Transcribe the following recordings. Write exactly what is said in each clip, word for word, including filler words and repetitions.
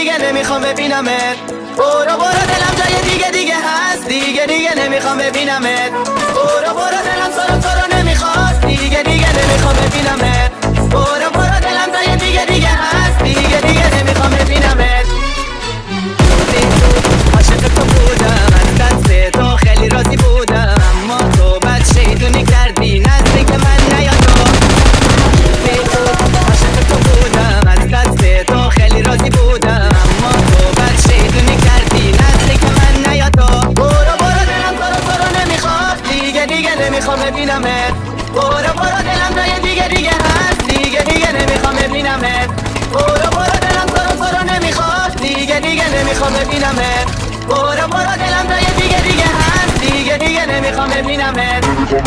دیگه نمیخوام ببینمت، برو برو دلم جای دیگه دیگه هست، دیگه دیگه نمیخوام ببینمت، برو برو دلم سر تو رو نمیخواد، دیگه دیگه نمیخوام ببینمت، برو برو دلم جای دیگه دیگه هست، دیگه دیگه نمیخوام ببینمت. عاشق تو بودم از دست تو خیلی راضی بودم، اما تو بد شیطونی کردی نزدیک من نیا. برو برو دلم جای دیگه دیگه هست، دیگه دیگه نمیخوام ببینمت، برو برو دلم سر و سر نمیخواد، دیگه دیگه نمیخوام ببینمت، برو برو دلم جای دیگه دیگه هست، دیگه دیگه نمیخوام ببینمت.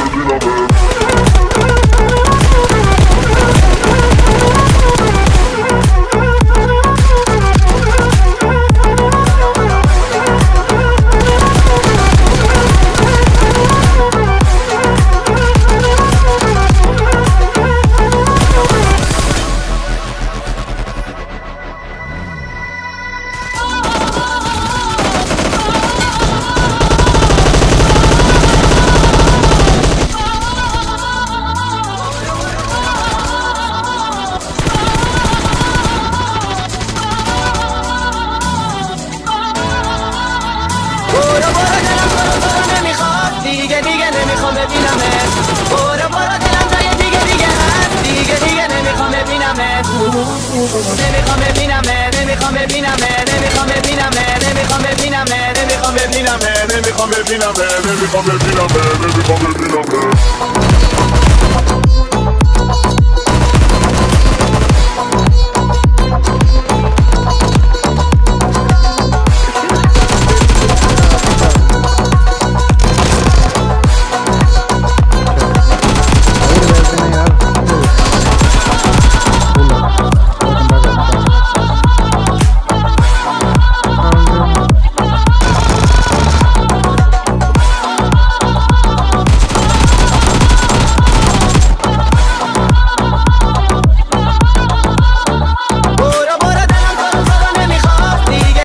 Come and be my man, baby, come and be my man, baby, come and be my man.